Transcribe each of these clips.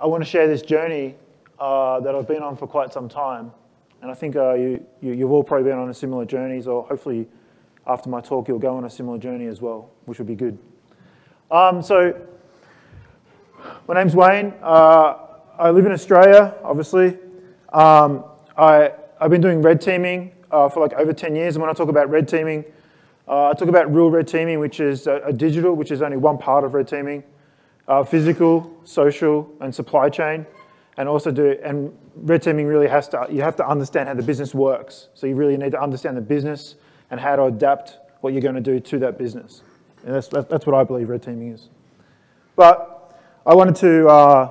I want to share this journey that I've been on for quite some time. And I think you've all probably been on a similar journey, so hopefully after my talk you'll go on a similar journey as well, which would be good. So my name's Wayne. I live in Australia, obviously. I've been doing red teaming for like over 10 years. And when I talk about red teaming, I talk about real red teaming, which is a digital, which is only one part of red teaming, physical, social, and supply chain. And also red teaming really has to, you have to understand how the business works. So you really need to understand the business and how to adapt what you're going to do to that business. And that's what I believe red teaming is. But I wanted to,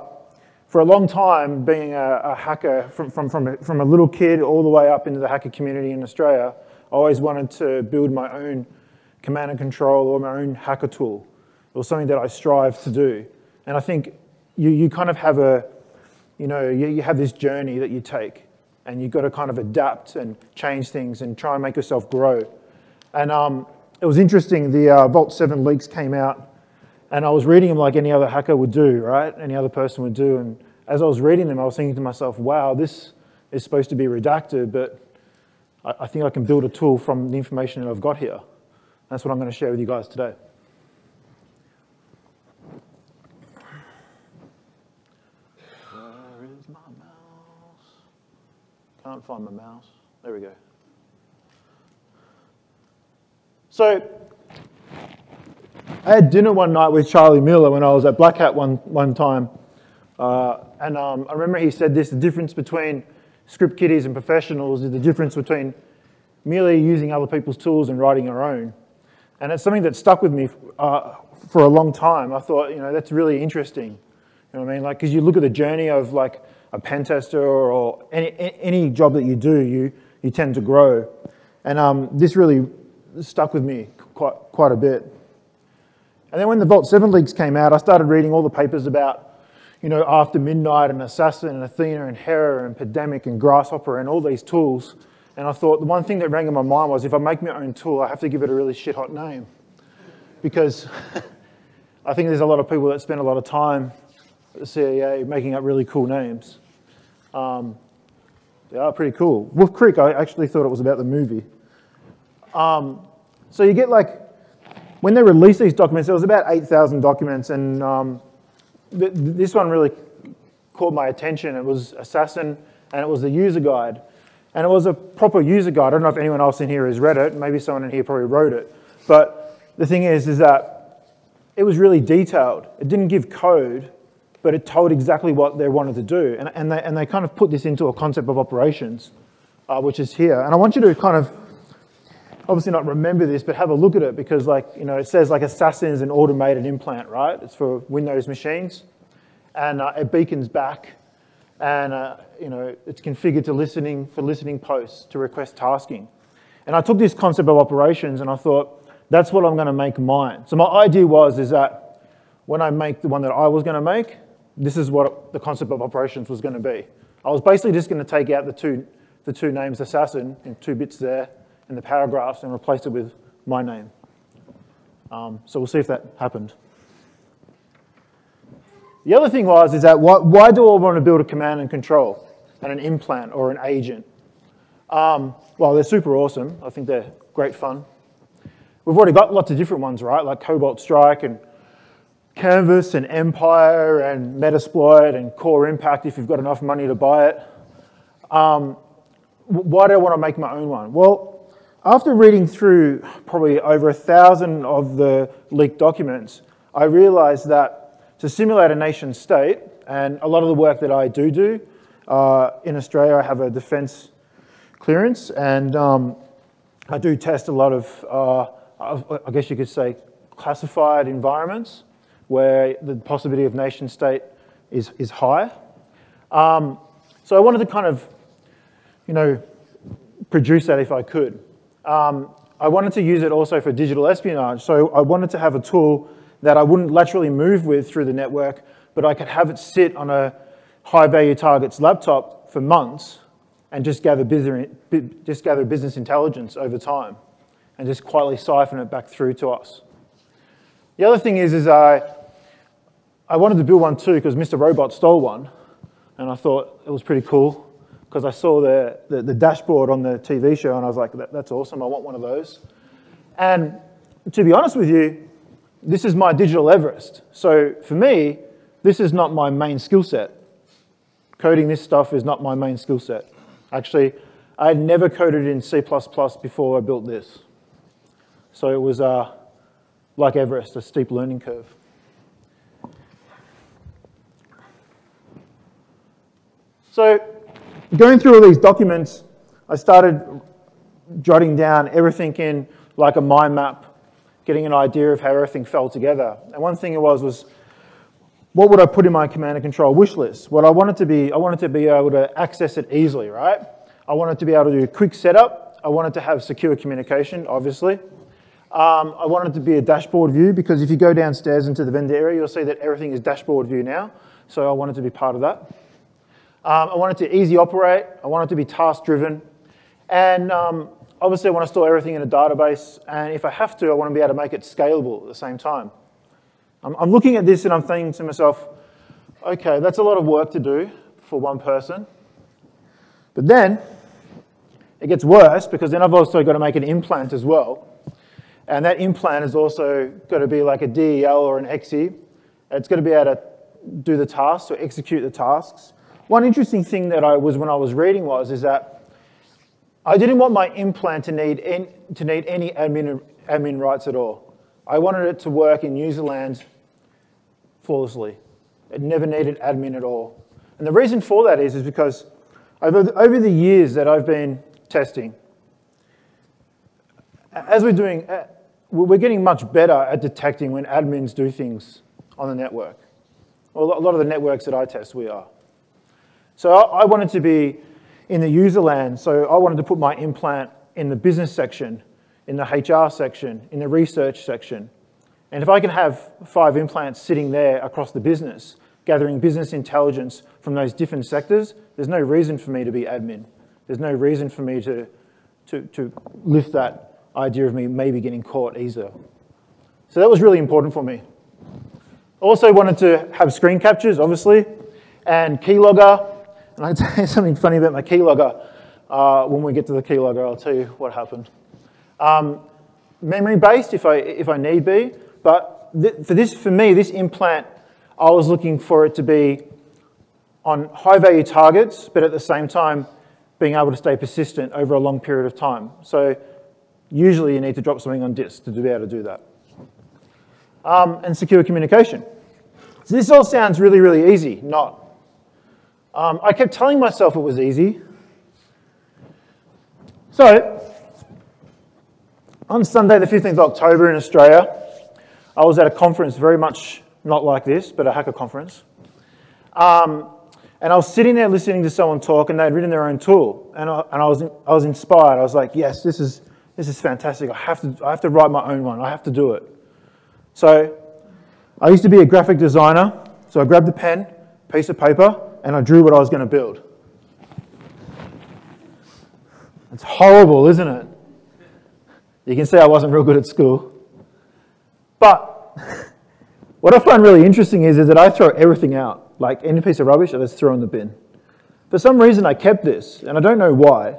for a long time, being a hacker from a little kid all the way up into the hacker community in Australia, I always wanted to build my own command and control or my own hacker tool. It was something that I strive to do. And I think you kind of have a, you have this journey that you take, and you've got to kind of adapt and change things and try and make yourself grow. And it was interesting, the Vault 7 leaks came out, and I was reading them like any other hacker would do, right? Any other person would do. And as I was reading them, I was thinking to myself, wow, this is supposed to be redacted, but I think I can build a tool from the information that I've got here. That's what I'm going to share with you guys today. Can't find my mouse. There we go. So I had dinner one night with Charlie Miller when I was at Black Hat one time. I remember he said this, the difference between script kiddies and professionals is the difference between merely using other people's tools and writing your own. And it's something that stuck with me for a long time. I thought, that's really interesting. You know what I mean? Like, because you look at the journey of like, a pen tester or any job that you do, you tend to grow. And this really stuck with me quite a bit. And then when the Vault 7 leaks came out, I started reading all the papers about, After Midnight and Assassin and Athena and Hera and Pandemic and Grasshopper and all these tools. And I thought the one thing that rang in my mind was if I make my own tool, I have to give it a really shit hot name. Because I think there's a lot of people that spend a lot of time at the CEA making up really cool names. They are pretty cool. Wolf Creek, I actually thought it was about the movie. So you get like, when they released these documents, there was about 8,000 documents, and this one really caught my attention. It was Assassin, and it was the user guide. And it was a proper user guide. I don't know if anyone else in here has read it. Maybe someone in here probably wrote it. But the thing is that it was really detailed. It didn't give code, but it told exactly what they wanted to do. And they kind of put this into a concept of operations, which is here. And I want you to kind of, obviously not remember this, but have a look at it, because like, it says like Assassin is an automated implant, right? It's for Windows machines. And it beacons back. And it's configured to for listening posts to request tasking. And I took this concept of operations and I thought, that's what I'm gonna make mine. So my idea is that when I make the one that I was gonna make, this is what the concept of operations was going to be. I was basically just going to take out the two names Assassin and two bits there in the paragraphs and replace it with my name. So we'll see if that happened. The other thing was that why do I want to build a command and control and an implant or an agent? Well, they're super awesome. I think they're great fun. We've already got lots of different ones, right? Like Cobalt Strike and Canvas and Empire and Metasploit and Core Impact if you've got enough money to buy it. Why do I want to make my own one? Well, after reading through probably over 1,000 of the leaked documents, I realized that to simulate a nation state, and a lot of the work that I do, in Australia I have a defense clearance, and I do test a lot of, I guess you could say, classified environments, where the possibility of nation state is high. So I wanted to kind of, produce that if I could. I wanted to use it also for digital espionage. So I wanted to have a tool that I wouldn't laterally move with through the network, but I could have it sit on a high value target's laptop for months and just gather business intelligence over time and just quietly siphon it back through to us. The other thing is I I wanted to build one too because Mr. Robot stole one, and I thought it was pretty cool because I saw the dashboard on the TV show, and I was like, that's awesome, I want one of those. And to be honest with you, this is my digital Everest. So for me, this is not my main skill set. Coding this stuff is not my main skill set. Actually, I had never coded in C++ before I built this. So it was like Everest, a steep learning curve. So going through all these documents, I started jotting down everything in like a mind map, getting an idea of how everything fell together. And one thing it was what would I put in my command and control wish list? What I wanted to be able to access it easily, right? I wanted to be able to do a quick setup. I wanted to have secure communication, obviously. I wanted to be a dashboard view, because if you go downstairs into the vendor area, you'll see that everything is dashboard view now. So I wanted to be part of that. I wanted to easy operate. I wanted to be task driven. And obviously I want to store everything in a database. And if I have to, I want to be able to make it scalable at the same time. I'm looking at this and I'm thinking to myself, okay, that's a lot of work to do for one person. But then it gets worse, because then I've also got to make an implant as well. And that implant has also got to be like a DEL or an exe. It's got to be able to do the tasks or execute the tasks. One interesting thing that I was, when I was reading was, is that I didn't want my implant to need any admin rights at all. I wanted it to work in user land flawlessly. It never needed admin at all. And the reason for that is because over the years that I've been testing, as we're getting much better at detecting when admins do things on the network. Well, a lot of the networks that I test, we are. So I wanted to be in the user land, so I wanted to put my implant in the business section, in the HR section, in the research section. And if I can have 5 implants sitting there across the business, gathering business intelligence from those different sectors, there's no reason for me to be admin. There's no reason for me to lift that idea of me maybe getting caught easier. So that was really important for me. Also wanted to have screen captures, obviously, and keylogger. And I'll tell you something funny about my keylogger. When we get to the keylogger, I'll tell you what happened. Memory-based, if I need be, but for me, this implant, I was looking for it to be on high-value targets, but at the same time, being able to stay persistent over a long period of time. So usually you need to drop something on disk to be able to do that. And secure communication. So this all sounds really, really easy, not. I kept telling myself it was easy. So on Sunday, the 15th of October in Australia, I was at a conference very much not like this, but a hacker conference. And I was sitting there listening to someone talk, and they'd written their own tool. And I was inspired. I was like, yes, this is fantastic. I have to write my own one. I have to do it. So I used to be a graphic designer. So I grabbed a pen, piece of paper, and I drew what I was going to build. It's horrible, isn't it? You can see I wasn't real good at school. But what I find really interesting is that I throw everything out. Like any piece of rubbish, I just throw in the bin. For some reason, I kept this, and I don't know why.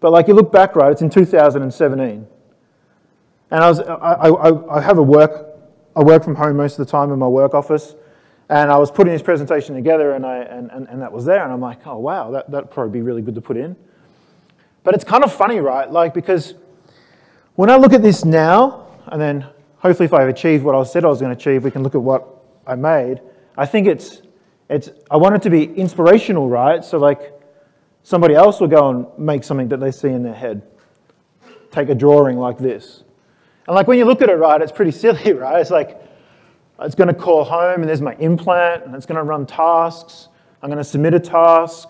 But like you look back, right, it's in 2017. And I work from home most of the time in my work office. And I was putting this presentation together, and that was there, and I'm like, oh wow, that'd probably be really good to put in. But it's kind of funny, right? Like, because when I look at this now, and then hopefully if I've achieved what I said I was going to achieve, we can look at what I made. I think I want it to be inspirational, right? So like somebody else will go and make something that they see in their head. Take a drawing like this. And like when you look at it, right, it's pretty silly, right? It's like, it's going to call home, and there's my implant, and it's going to run tasks. I'm going to submit a task.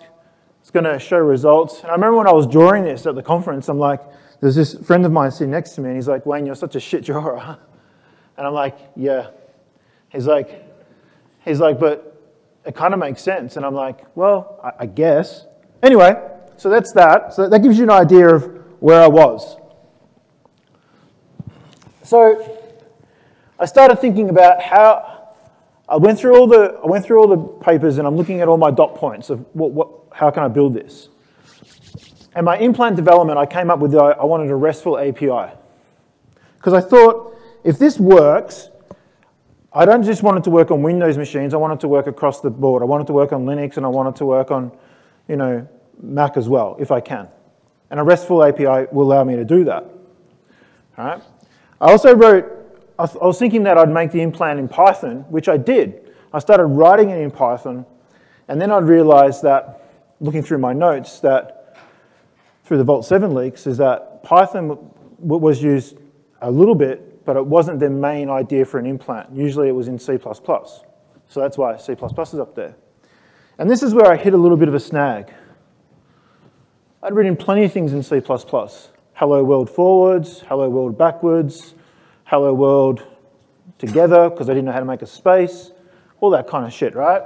It's going to show results. And I remember when I was drawing this at the conference, I'm like, there's this friend of mine sitting next to me, and he's like, Wayne, you're such a shit drawer. And I'm like, yeah. He's like, but it kind of makes sense. And I'm like, well, I guess. Anyway, so that's that. So that gives you an idea of where I was. So I started thinking about how I went through all the papers and I'm looking at all my dot points of how can I build this. And my implant development, I came up with I wanted a RESTful API. Because I thought, if this works, I don't just want it to work on Windows machines, I want it to work across the board. I want it to work on Linux and I want it to work on, you know, Mac as well, if I can. And a RESTful API will allow me to do that. All right. I also wrote, I was thinking that I'd make the implant in Python, which I did. I started writing it in Python, and then I realized that, looking through my notes, that through the Vault 7 leaks, is that Python was used a little bit, but it wasn't the main idea for an implant. Usually it was in C++. So that's why C++ is up there. And this is where I hit a little bit of a snag. I'd written plenty of things in C++. Hello world forwards, hello world backwards, hello world together, because I didn't know how to make a space, all that kind of shit, right?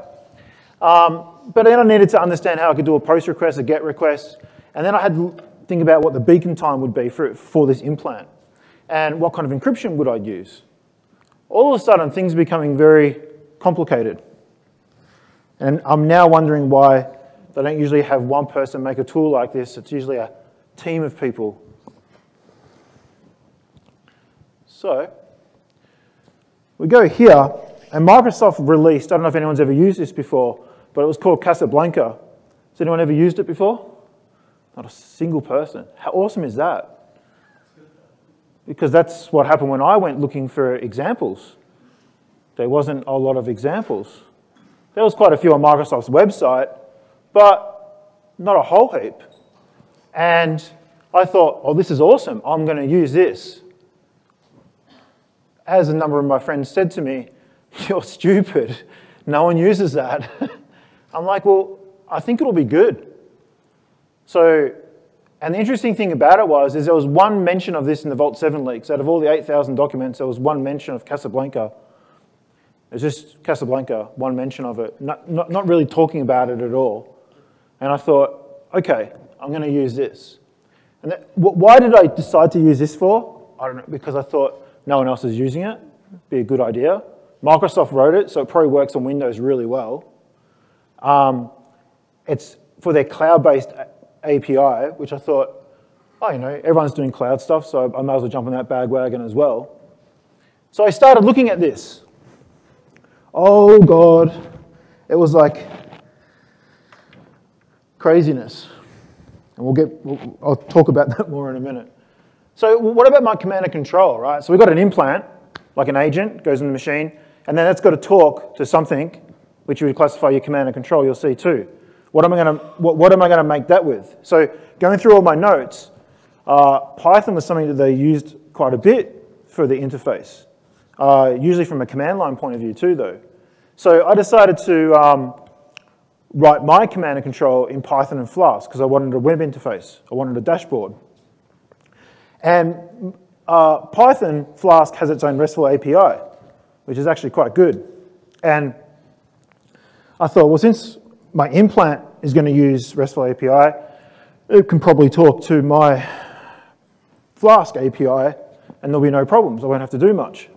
But then I needed to understand how I could do a post request, a get request, and then I had to think about what the beacon time would be for this implant, and what kind of encryption would I use. All of a sudden, things are becoming very complicated. And I'm now wondering why they don't usually have one person make a tool like this. It's usually a team of people. So we go here, and Microsoft released, I don't know if anyone's ever used this before, but it was called Casablanca. Has anyone ever used it before? Not a single person. How awesome is that? Because that's what happened when I went looking for examples. There wasn't a lot of examples. There was quite a few on Microsoft's website, but not a whole heap. And I thought, oh, this is awesome. I'm going to use this. As a number of my friends said to me, you're stupid, no one uses that. I'm like, well, I think it'll be good. So, and the interesting thing about it was, is there was one mention of this in the Vault 7 leaks. Out of all the 8,000 documents, there was one mention of Casablanca. It's just Casablanca, one mention of it, not really talking about it at all. And I thought, okay, I'm gonna use this. And that, why did I decide to use this for? I don't know, because I thought, no one else is using it, be a good idea. Microsoft wrote it, so it probably works on Windows really well. It's for their cloud-based API, which I thought, oh, you know, everyone's doing cloud stuff, so I might as well jump on that bandwagon as well. So I started looking at this. Oh, God. It was like craziness. And I'll talk about that more in a minute. So what about my command and control, right? So we've got an implant, like an agent, goes in the machine, and then that's got to talk to something, which you would classify your command and control, you'll see too. What am I gonna make that with? So going through all my notes, Python was something that they used quite a bit for the interface, usually from a command line point of view too, though. So I decided to write my command and control in Python and Flask, because I wanted a web interface, I wanted a dashboard. And Python Flask has its own RESTful API, which is actually quite good. And I thought, well, since my implant is going to use RESTful API, it can probably talk to my Flask API, and there'll be no problems. I won't have to do much.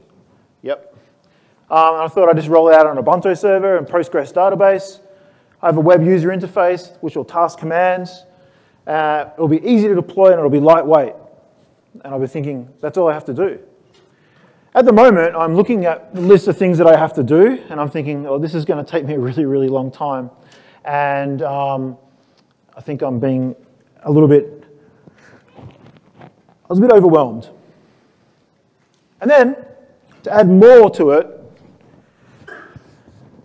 Yep. And I thought I'd just roll it out on Ubuntu server and Postgres database. I have a web user interface, which will task commands. It'll be easy to deploy, and it'll be lightweight. And I'll be thinking, that's all I have to do. At the moment, I'm looking at the list of things that I have to do, and I'm thinking, oh, this is going to take me a really, really long time. And I think I'm being I was a bit overwhelmed. And then, to add more to it,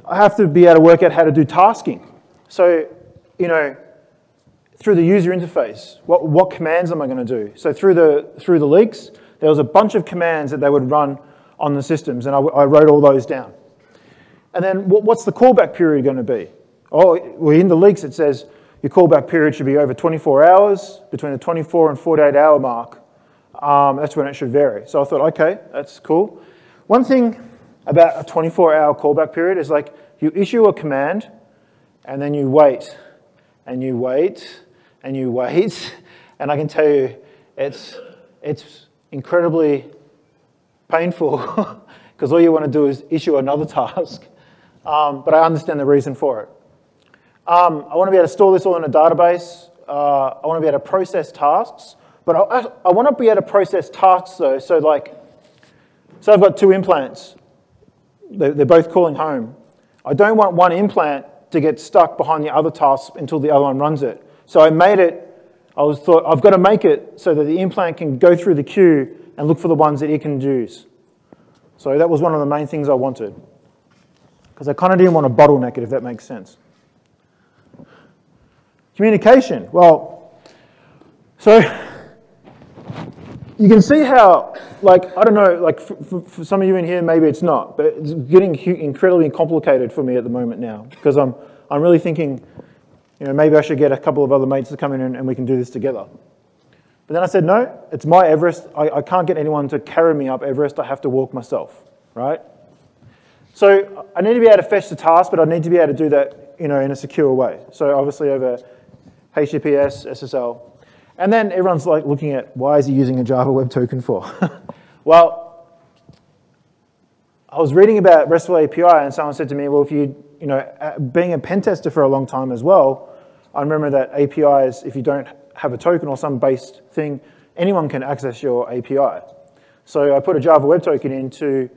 I have to be able to work out how to do tasking. So, you know, through the user interface, what commands am I going to do? So through the leaks, there was a bunch of commands that they would run on the systems, and I wrote all those down. And then what's the callback period going to be? Oh, well, in the leaks it says your callback period should be over 24 hours, between the 24 and 48 hour mark. That's when it should vary. So I thought, okay, that's cool. One thing about a 24-hour callback period is, like, you issue a command, and then you wait, and you wait, and you wait, and I can tell you it's incredibly painful because all you want to do is issue another task but I understand the reason for it. I want to be able to store this all in a database. I want to be able to process tasks, but I want to be able to process tasks though. So like, so I've got two implants. They're both calling home. I don't want one implant to get stuck behind the other task until the other one runs it. So I made it. I thought I've got to make it so that the implant can go through the queue and look for the ones that it can use. So that was one of the main things I wanted, because I kind of didn't want to bottleneck it, if that makes sense. Communication. Well, so you can see how, like, I don't know, like for some of you in here, maybe it's not, but it's getting incredibly complicated for me at the moment now, because I'm really thinking, you know, maybe I should get a couple of other mates to come in and we can do this together. But then I said, no, it's my Everest. I can't get anyone to carry me up Everest. I have to walk myself, right? So I need to be able to fetch the task, but I need to be able to do that, you know, in a secure way. So obviously over HTTPS, SSL. And then everyone's like looking at, why is he using a Java Web Token for? Well, I was reading about RESTful API and someone said to me, well, if you know, being a pen tester for a long time as well, I remember that APIs, if you don't have a token or some based thing, anyone can access your API. So I put a Java Web Token in to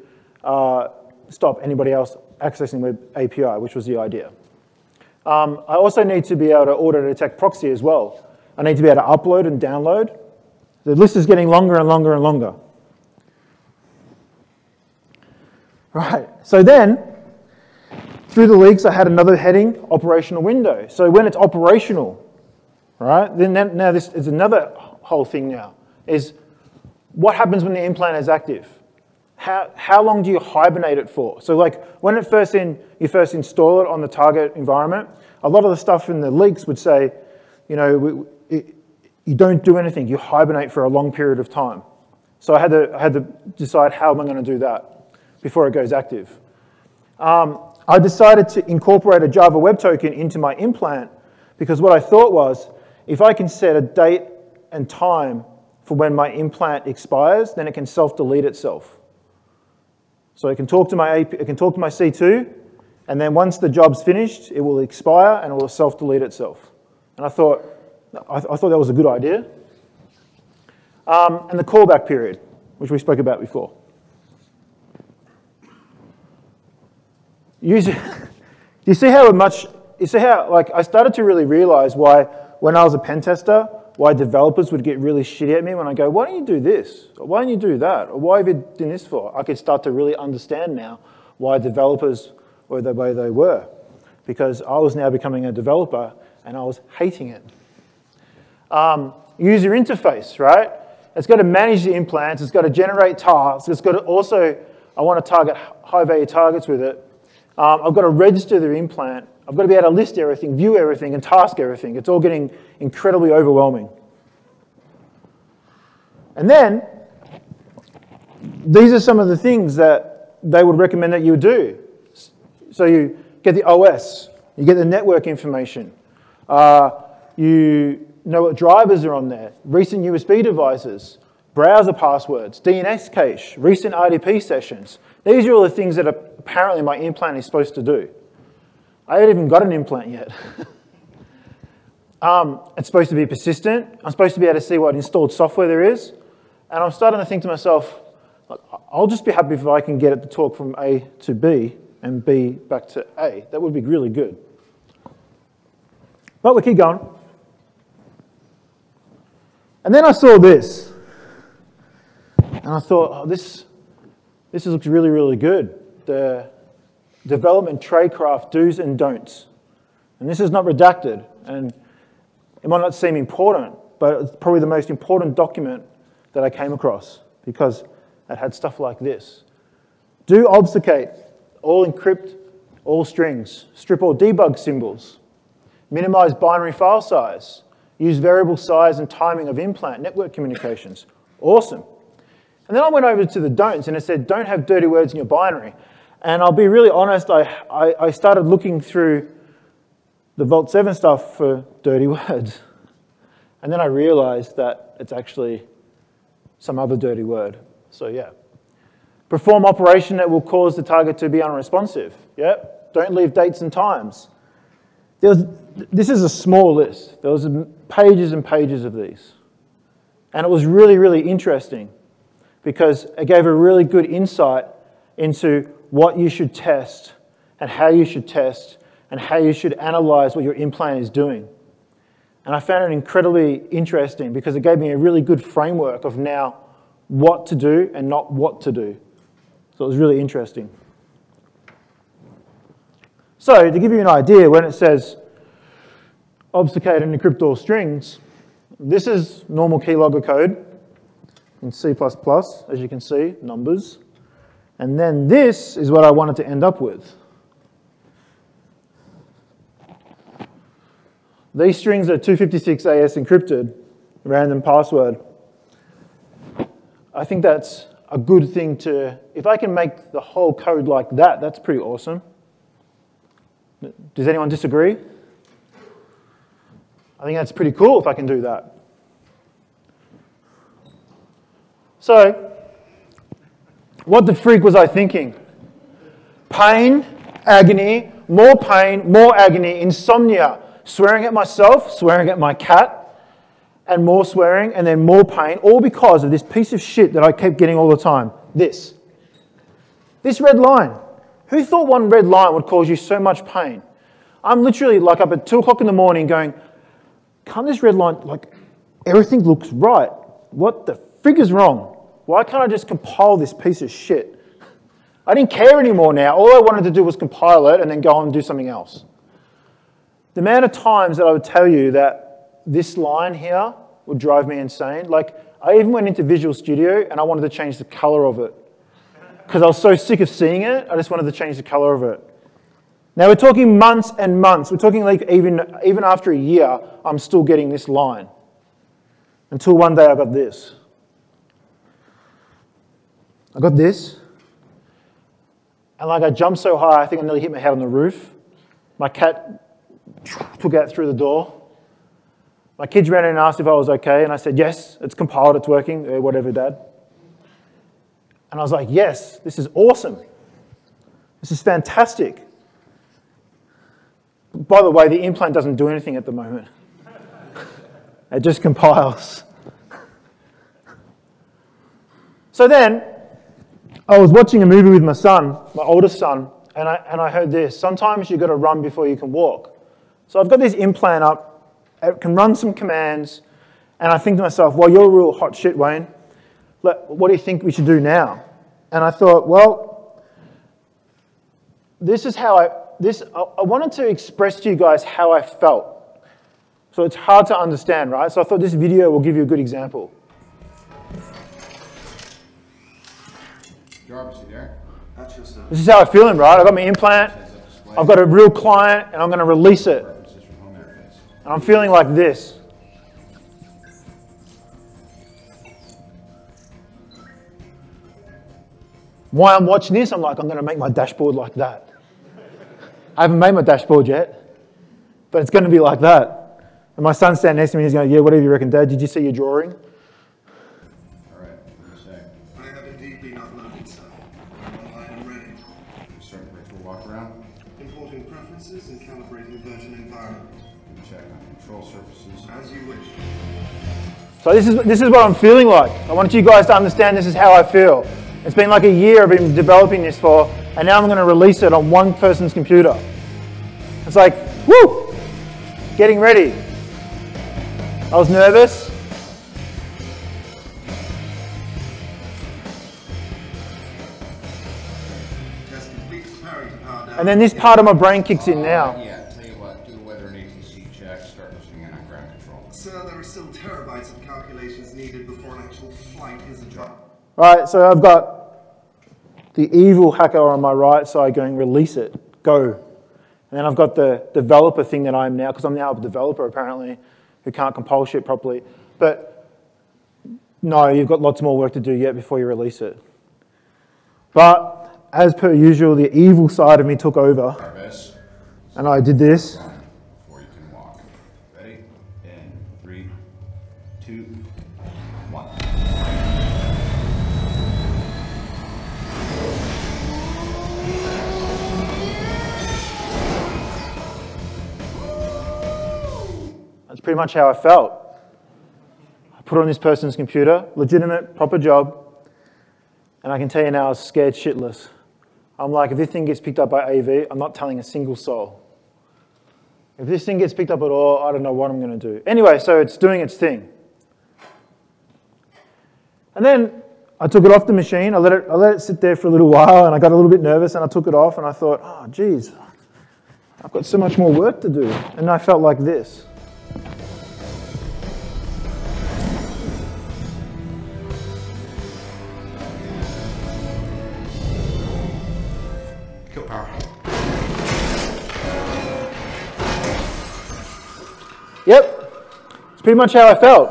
stop anybody else accessing Web API, which was the idea. I also need to be able to auto-detect proxy as well. I need to be able to upload and download. The list is getting longer and longer and longer. Right, so then, through the leaks, I had another heading, operational window. So when it's operational, right, then now this is another whole thing now, is what happens when the implant is active? How long do you hibernate it for? So like when it you first install it on the target environment, a lot of the stuff in the leaks would say, you know, you don't do anything, you hibernate for a long period of time. So I had to decide how am I going to do that before it goes active. I decided to incorporate a Java Web Token into my implant because what I thought was, if I can set a date and time for when my implant expires, then it can self-delete itself. So it can talk to my C2, and then once the job's finished, it will expire and it will self-delete itself. And I thought that was a good idea. And the callback period, which we spoke about before. Do you see how much, like I started to really realize why when I was a pen tester, why developers would get really shitty at me when I go, why don't you do this? Or why don't you do that? Or why have you done this for? I could start to really understand now why developers were the way they were, because I was now becoming a developer and I was hating it. User interface, right? It's got to manage the implants, it's got to generate tasks, it's got to also, I want to target high value targets with it. I've got to register the implant. I've got to be able to list everything, view everything, and task everything. It's all getting incredibly overwhelming. And then, these are some of the things that they would recommend that you do. So you get the OS, you get the network information, you know what drivers are on there, recent USB devices, browser passwords, DNS cache, recent RDP sessions. These are all the things that are apparently my implant is supposed to do. I haven't even got an implant yet. It's supposed to be persistent. I'm supposed to be able to see what installed software there is. And I'm starting to think to myself, look, I'll just be happy if I can get it to talk from A to B and B back to A. That would be really good. But we'll keep going. And then I saw this. And I thought, oh, this looks really, really good. The development tradecraft do's and don'ts. And this is not redacted, and it might not seem important, but it's probably the most important document that I came across because it had stuff like this. Do obfuscate, all encrypt, all strings, strip all debug symbols, minimize binary file size, use variable size and timing of implant network communications. Awesome. And then I went over to the don'ts and it said, don't have dirty words in your binary. And I'll be really honest, I started looking through the Vault 7 stuff for dirty words. And then I realized that it's actually some other dirty word. So yeah. Perform operation that will cause the target to be unresponsive. Yep. Don't leave dates and times. This is a small list. There was pages and pages of these. And it was really, really interesting because it gave a really good insight into what you should test and how you should test and how you should analyze what your implant is doing. And I found it incredibly interesting because it gave me a really good framework of now what to do and not what to do. So it was really interesting. So to give you an idea, when it says obfuscate and encrypt all strings, this is normal keylogger code in C++, as you can see, numbers. And then this is what I wanted to end up with. These strings are 256AS encrypted, random password. I think that's a good thing to, if I can make the whole code like that, that's pretty awesome. Does anyone disagree? I think that's pretty cool if I can do that. So, what the freak was I thinking? Pain, agony, more pain, more agony, insomnia, swearing at myself, swearing at my cat, and more swearing, and then more pain, all because of this piece of shit that I kept getting all the time. This red line. Who thought one red line would cause you so much pain? I'm literally like up at 2 o'clock in the morning going, can't this red line, like, everything looks right. What the frig is wrong? Why can't I just compile this piece of shit? I didn't care anymore now. All I wanted to do was compile it and then go on and do something else. The amount of times that I would tell you that this line here would drive me insane. Like, I even went into Visual Studio and I wanted to change the color of it because I was so sick of seeing it. I just wanted to change the color of it. Now we're talking months and months. We're talking like even after a year, I'm still getting this line. Until one day I got this. I got this. And like I jumped so high, I think I nearly hit my head on the roof. My cat took out through the door. My kids ran in and asked if I was okay. And I said, yes, it's compiled, it's working, whatever, Dad. And I was like, yes, this is awesome. This is fantastic. By the way, the implant doesn't do anything at the moment. It just compiles. So then, I was watching a movie with my son, my oldest son, and I heard this. Sometimes you've got to run before you can walk. So I've got this implant up. It can run some commands. And I think to myself, well, you're real hot shit, Wayne. What do you think we should do now? And I thought, well, this is how I wanted to express to you guys how I felt. So it's hard to understand, right? So I thought this video will give you a good example. This is how I'm feeling, right? I've got my implant, I've got a real client, and I'm gonna release it. And I'm feeling like this. While I'm watching this, I'm like, I'm gonna make my dashboard like that. I haven't made my dashboard yet, but it's going to be like that. And my son's standing next to me, he's going, yeah, whatever you reckon, Dad, did you see your drawing? All right, what do you say? I have a DB not loaded, so I'm online and ready. You're starting to make a walk around. Importing preferences and calibrating version environment. You can check on control surfaces as you wish. So this is what I'm feeling like. I want you guys to understand this is how I feel. It's been like a year I've been developing this for, and now I'm going to release it on one person's computer. It's like, woo, getting ready. I was nervous. And then this part of my brain kicks in now. Yeah, tell you what, do the weather and ATC check, start pushing in on ground control. Sir, there are still terabytes of calculations needed before an actual flight is a job. Right, so I've got the evil hacker on my right side going, release it, go. And then I've got the developer thing that I am now, because I'm now a developer apparently, who can't compile shit properly. But no, you've got lots more work to do yet before you release it. But as per usual, the evil side of me took over. And I did this. Before you can walk. Ready? In 3, 2, 1. That's pretty much how I felt. I put on this person's computer, legitimate, proper job, and I can tell you now I was scared shitless. I'm like, if this thing gets picked up by AV, I'm not telling a single soul. If this thing gets picked up at all, I don't know what I'm going to do. Anyway, so it's doing its thing. And then I took it off the machine. I let it sit there for a little while, and I got a little bit nervous, and I took it off, and I thought, oh, geez, I've got so much more work to do. And I felt like this. Yep, it's pretty much how I felt.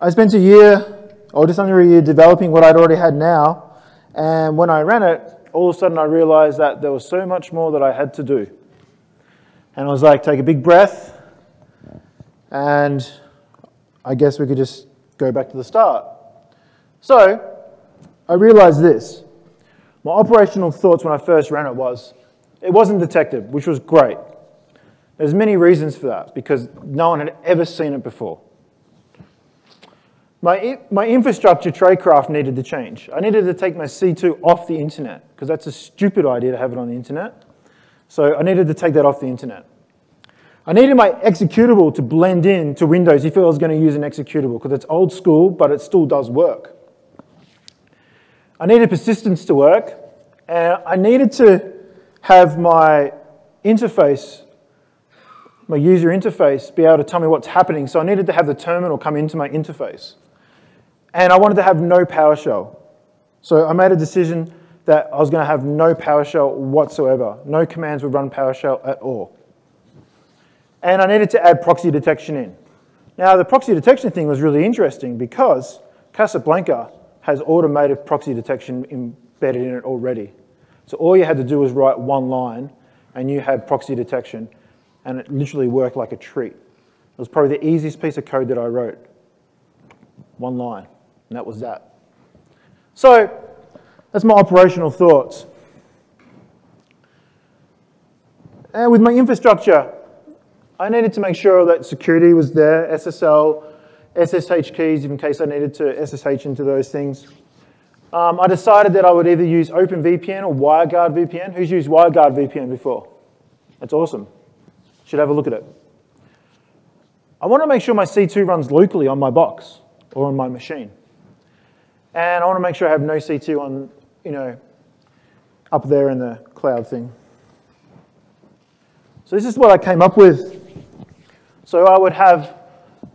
I spent a year, or just under a year, developing what I'd already had now, and when I ran it, all of a sudden I realized that there was so much more that I had to do. And I was like, take a big breath, and I guess we could just go back to the start. So, I realized this. My operational thoughts when I first ran it was, it wasn't detected, which was great. There's many reasons for that, because no one had ever seen it before. My infrastructure tradecraft needed to change. I needed to take my C2 off the internet, because that's a stupid idea to have it on the internet. So I needed to take that off the internet. I needed my executable to blend in to Windows if I was going to use an executable, because it's old school, but it still does work. I needed persistence to work, and I needed to have my interface, my user interface, be able to tell me what's happening. So I needed to have the terminal come into my interface. And I wanted to have no PowerShell. So I made a decision that I was going to have no PowerShell whatsoever. No commands would run PowerShell at all. And I needed to add proxy detection in. Now, the proxy detection thing was really interesting because Casablanca has automated proxy detection embedded in it already. So all you had to do was write one line, and you had proxy detection. And it literally worked like a treat. It was probably the easiest piece of code that I wrote. One line, and that was that. So that's my operational thoughts. And with my infrastructure, I needed to make sure that security was there, SSL, SSH keys, in case I needed to SSH into those things. I decided that I would either use OpenVPN or WireGuard VPN. Who's used WireGuard VPN before? That's awesome. Should have a look at it. I want to make sure my C2 runs locally on my box or on my machine. And I want to make sure I have no C2 on, up there in the cloud thing. So this is what I came up with. So I would have,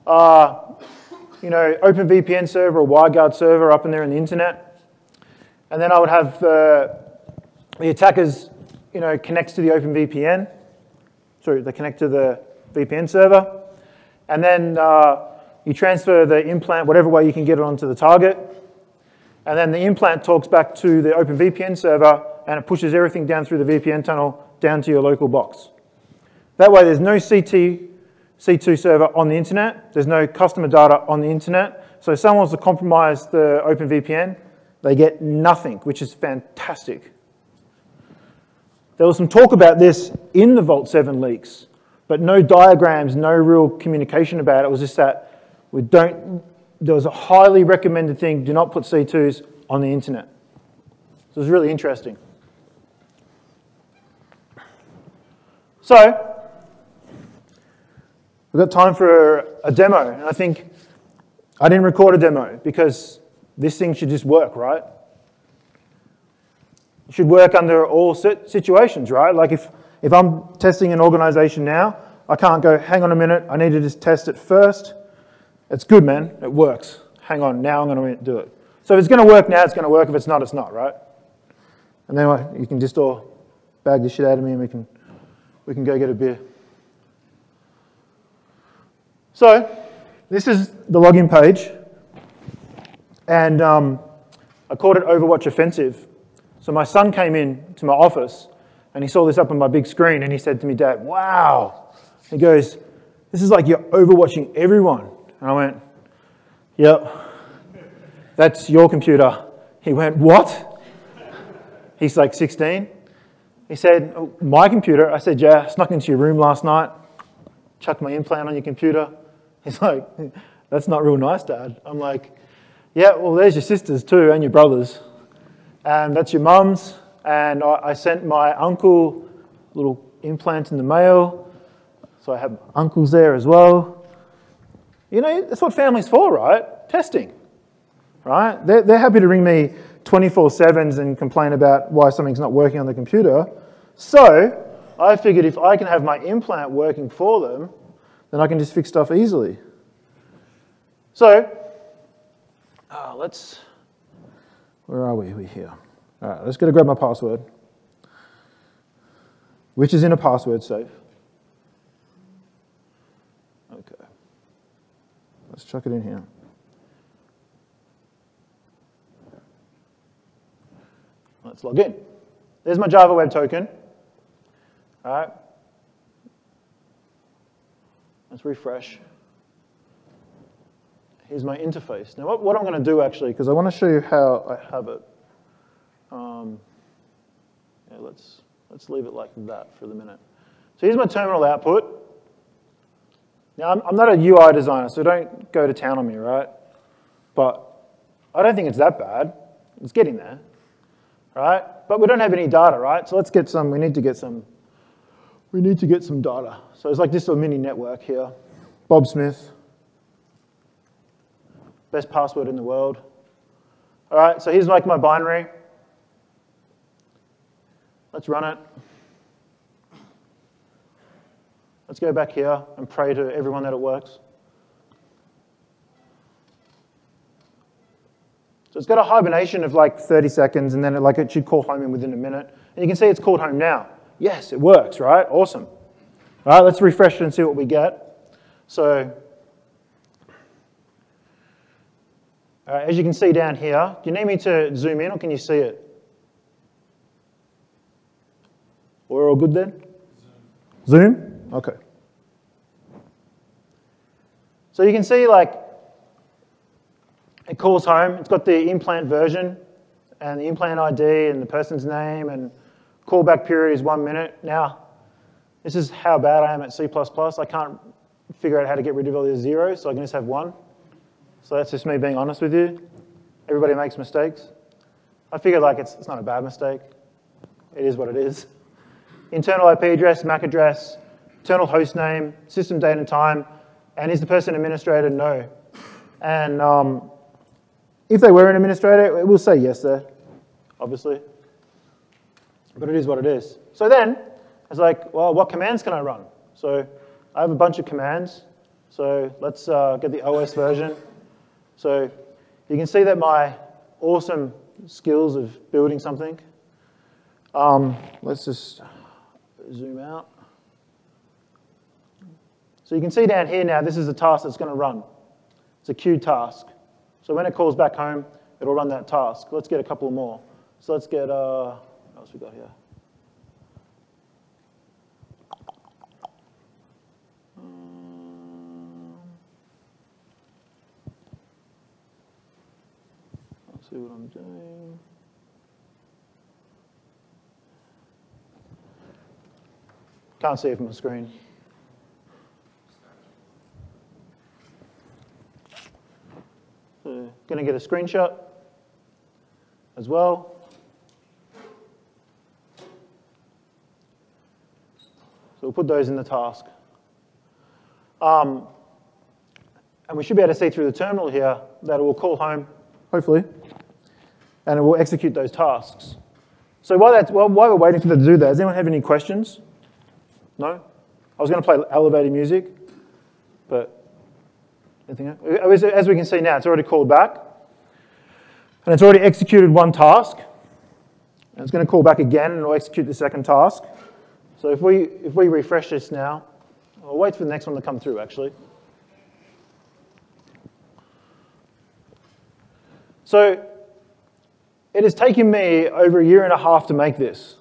OpenVPN server or WireGuard server up in there in the internet. And then I would have the attackers, connects to the OpenVPN. They connect to the VPN server, and then you transfer the implant, whatever way you can get it onto the target, and then the implant talks back to the OpenVPN server, and it pushes everything down through the VPN tunnel down to your local box. That way there's no C2 server on the internet, there's no customer data on the internet, so if someone wants to compromise the OpenVPN, they get nothing, which is fantastic. There was some talk about this in the Vault 7 leaks, but no diagrams, no real communication about it. It was just that there was a highly recommended thing, do not put C2s on the internet. So it was really interesting. So, we've got time for a demo, and I think I didn't record a demo because this thing should just work, right? It should work under all situations, right? Like if I'm testing an organization now, I can't go, hang on a minute, I need to just test it first. It's good, man, it works. Hang on, now I'm going to do it. So if it's going to work now, it's going to work. If it's not, it's not, right? And then you can just all bag the shit out of me and we can go get a beer. So this is the login page. And I called it Overwatch Offensive. So my son came in to my office and he saw this up on my big screen and he said to me, Dad, wow. He goes, this is like you're overwatching everyone. And I went, yep, that's your computer. He went, what? He's like 16. He said, oh, my computer? I said, yeah, I snuck into your room last night. chuck my implant on your computer. He's like, that's not real nice, Dad. I'm like, yeah, well, there's your sisters too and your brothers. And that's your mum's. And I sent my uncle a little implant in the mail. So I have uncles there as well. You know, that's what family's for, right? Testing, right? They're happy to ring me 24/7s and complain about why something's not working on the computer. So I figured if I can have my implant working for them, then I can just fix stuff easily. So where are we? We're here. All right, let's go to grab my password, which is in a password safe. Okay, let's chuck it in here. Let's log in. There's my Java web token. All right. Let's refresh. Here's my interface. Now, what I'm going to do, actually, because I want to show you how I have it. Yeah, let's leave it like that for the minute. So here's my terminal output. Now, I'm not a UI designer, so don't go to town on me, right? But I don't think it's that bad. It's getting there, right? But we don't have any data, right? So let's get some. We need to get some data. So it's like this little mini network here. Bob Smith. Best password in the world. All right, so here's like my binary. Let's run it. Let's go back here and pray to everyone that it works. So it's got a hibernation of like 30 seconds, and then it should call home in within a minute. And you can see it's called home now. Yes, it works, right? Awesome. All right, let's refresh it and see what we get. So, all right, as you can see down here, do you need me to zoom in or can you see it? We're all good then? Zoom? Okay. So you can see like it calls home. It's got the implant version and the implant ID and the person's name, and callback period is 1 minute. Now, this is how bad I am at C++. I can't figure out how to get rid of all these zeros, so I can just have one. So that's just me being honest with you. Everybody makes mistakes. I figured like it's not a bad mistake. It is what it is. Internal IP address, MAC address, internal host name, system date and time, and is the person an administrator? No. And if they were an administrator, it will say yes there, obviously. But it is what it is. So then it's like, well, what commands can I run? So I have a bunch of commands. So let's get the OS version. So you can see that my awesome skills of building something. Let's just zoom out. So you can see down here now, this is the task that's going to run. It's a queued task. So when it calls back home, it'll run that task. Let's get a couple more. So let's get, what else we got here? Let's see what I'm doing. Can't see it from the screen. So, gonna get a screenshot as well. So we'll put those in the task. And we should be able to see through the terminal here that it will call home, hopefully, and it will execute those tasks. So while we're waiting for them to do that, does anyone have any questions? No? I was going to play elevator music, but as we can see now, it's already called back. And it's already executed one task. And it's going to call back again, and it'll execute the second task. So if we refresh this now, I'll wait for the next one to come through, actually. So it has taken me over 1.5 years to make this.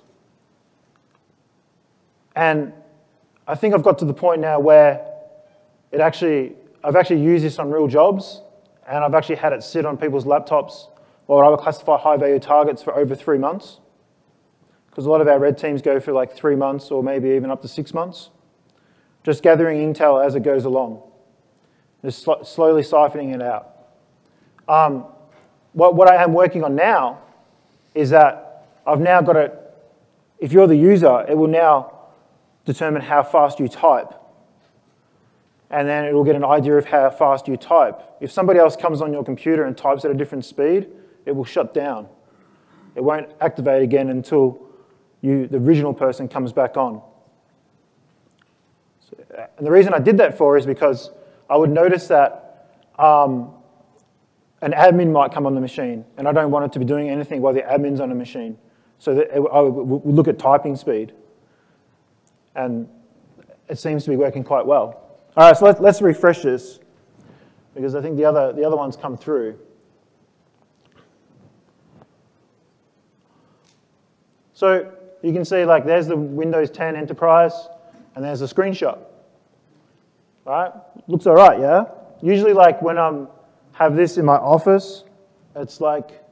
And I think I've got to the point now where I've actually used this on real jobs, and I've actually had it sit on people's laptops while I would classify high-value targets for over 3 months, because a lot of our red teams go for like 3 months or maybe even up to 6 months. just gathering intel as it goes along, just slowly siphoning it out. What I am working on now is that I've now got to, if you're the user, it will now determine how fast you type. And then it will get an idea of how fast you type. If somebody else comes on your computer and types at a different speed, it will shut down. It won't activate again until you, the original person comes back on. So, and the reason I did that for is because I would notice that an admin might come on the machine, and I don't want it to be doing anything while the admin's on a machine. So that I would look at typing speed. And it seems to be working quite well. All right, so let's refresh this, because I think the other one's come through. So you can see, like, there's the Windows 10 Enterprise, and there's a screenshot. All right, looks all right, yeah? Usually, like, when I have this in my office, it's like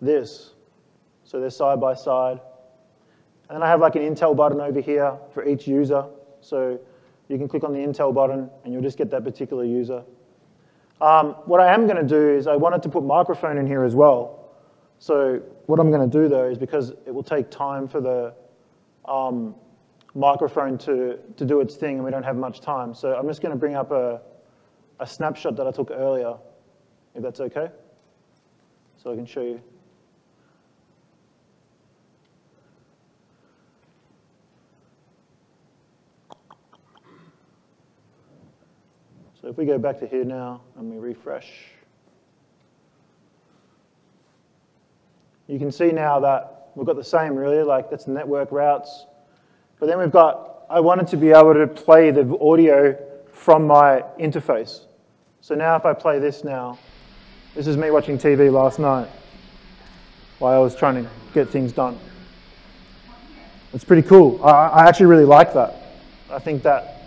this. So they're side by side. And then I have, like, an Intel button over here for each user. So you can click on the Intel button, and you'll just get that particular user. What I am going to do is I wanted to put microphone in here as well. So what I'm going to do, though, is because it will take time for the microphone to do its thing, and we don't have much time. So I'm just going to bring up a snapshot that I took earlier, if that's OK. So I can show you. So if we go back to here now and we refresh, you can see now that we've got the same, really, like that's network routes. But then we've got, I wanted to be able to play the audio from my interface. So now if I play this now, this is me watching TV last night while I was trying to get things done. It's pretty cool. I actually really like that. I think that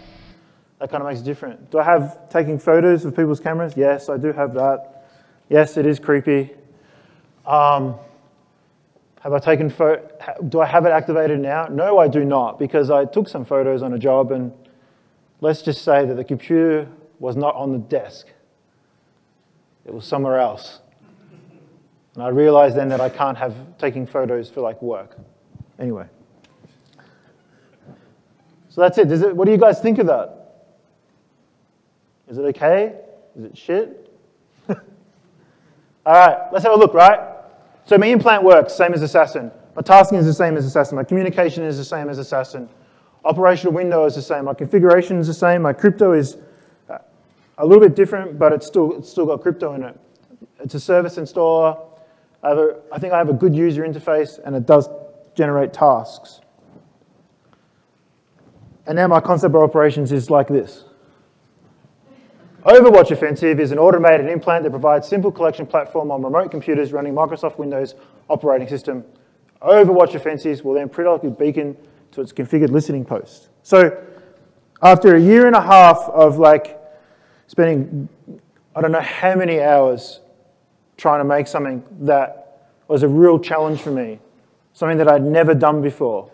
kind of makes it different. Do I have taking photos of people's cameras? Yes, I do have that. Yes, it is creepy. Have I taken photo? Do I have it activated now? No, I do not, because I took some photos on a job, and let's just say that the computer was not on the desk. It was somewhere else. And I realized then that I can't have taking photos for, like, work. Anyway. So that's it. What do you guys think of that? Is it okay? Is it shit? All right, let's have a look, right? So my implant works, same as Assassin. My tasking is the same as Assassin. My communication is the same as Assassin. Operational window is the same. My configuration is the same. My crypto is a little bit different, but it's still got crypto in it. It's a service installer. I think I have a good user interface, and it does generate tasks. And now my concept of operations is like this. Overwatch Offensive is an automated implant that provides simple collection platform on remote computers running Microsoft Windows operating system. Overwatch Offensive will then periodically beacon to its configured listening post. So after a year and a half of, like, spending I don't know how many hours trying to make something that was a real challenge for me, something that I'd never done before,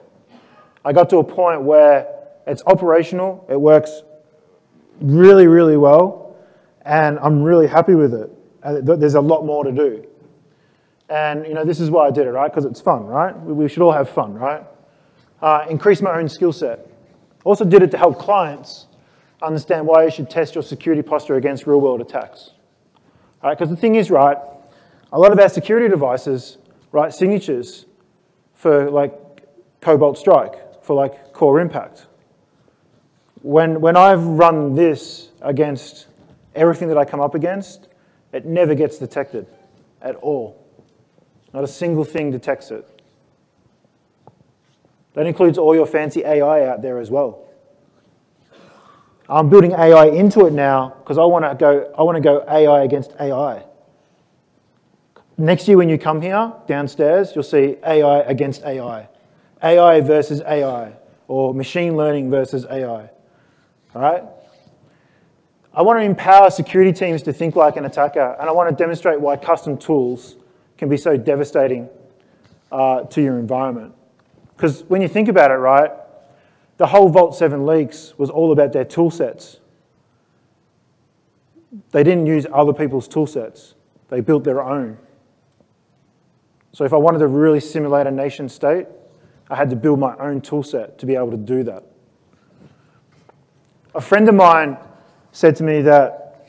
I got to a point where it's operational, it works really, really well, and I'm really happy with it. There's a lot more to do. And, you know, this is why I did it, right? Because it's fun, right? We should all have fun, right? Increase my own skill set. Also did it to help clients understand why you should test your security posture against real-world attacks. All right, because the thing is, right, a lot of our security devices write signatures for, like, Cobalt Strike, for, like, Core Impact. When I've run this against everything that I come up against, it never gets detected at all. Not a single thing detects it. That includes all your fancy AI out there as well. I'm building AI into it now because I want to go AI against AI. Next year when you come here, downstairs, you'll see AI against AI. AI versus AI, or machine learning versus AI. All right? I want to empower security teams to think like an attacker, and I want to demonstrate why custom tools can be so devastating to your environment. Because when you think about it, right, The whole Vault 7 leaks was all about their tool sets. They didn't use other people's tool sets. They built their own. So if I wanted to really simulate a nation state, I had to build my own tool set to be able to do that. A friend of mine said to me that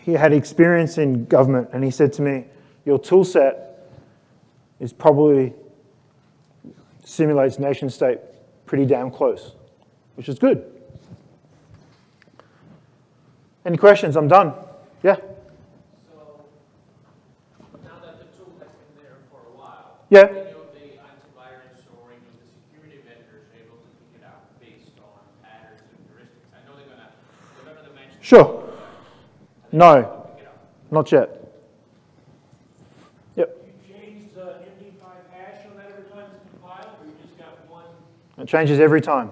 he had experience in government, and he said to me, your tool set is probably simulates nation state pretty damn close, which is good. Any questions? I'm done. Yeah? So, now that the tool has been there for a while, yeah, many of the antivirus or any of the security vendors are able to pick it up based on patterns and heuristics. I know they're going to mention. Sure. No, not yet. It changes every time.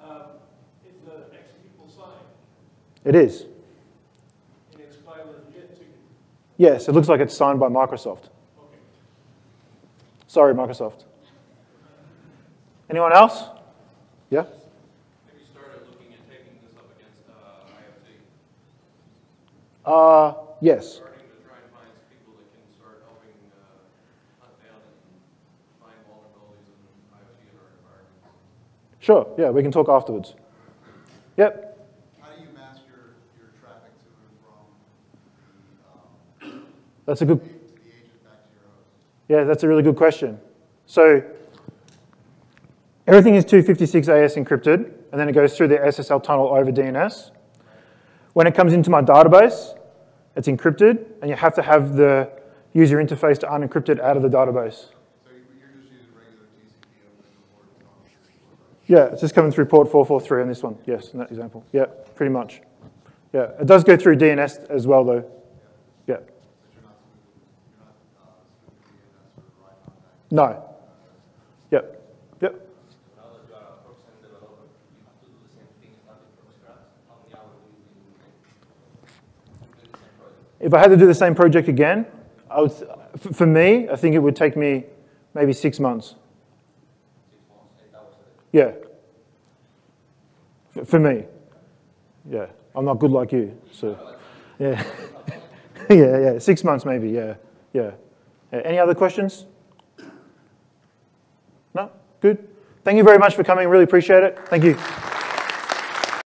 It's an executable sign. It is. And it's by legit too. Yes, it looks like it's signed by Microsoft. Okay. Sorry, Microsoft. Anyone else? Yeah? Have you started looking at taking this up against IoT? Yes. Starting to try and find people that can start helping hunt down and find vulnerabilities in IoT in our environment. Sure, yeah, we can talk afterwards. Yep. How do you mask your traffic to and from the that's a good, to the agent back to your host? Yeah, that's a really good question. So everything is 256 AS encrypted, and then it goes through the SSL tunnel over DNS. When it comes into my database, it's encrypted, and you have to have the user interface to unencrypt it out of the database. Yeah, it's just coming through port 443 on this one. Yes, in that example. Yeah, pretty much. Yeah, it does go through DNS as well, though. Yeah. No. Yep. Yep. If I had to do the same project again, I would, for me, I think it would take me maybe 6 months. Yeah. For me. Yeah. I'm not good like you, so. Yeah. Yeah, yeah. 6 months maybe, yeah. Yeah. Any other questions? No? Good. Thank you very much for coming. Really appreciate it. Thank you.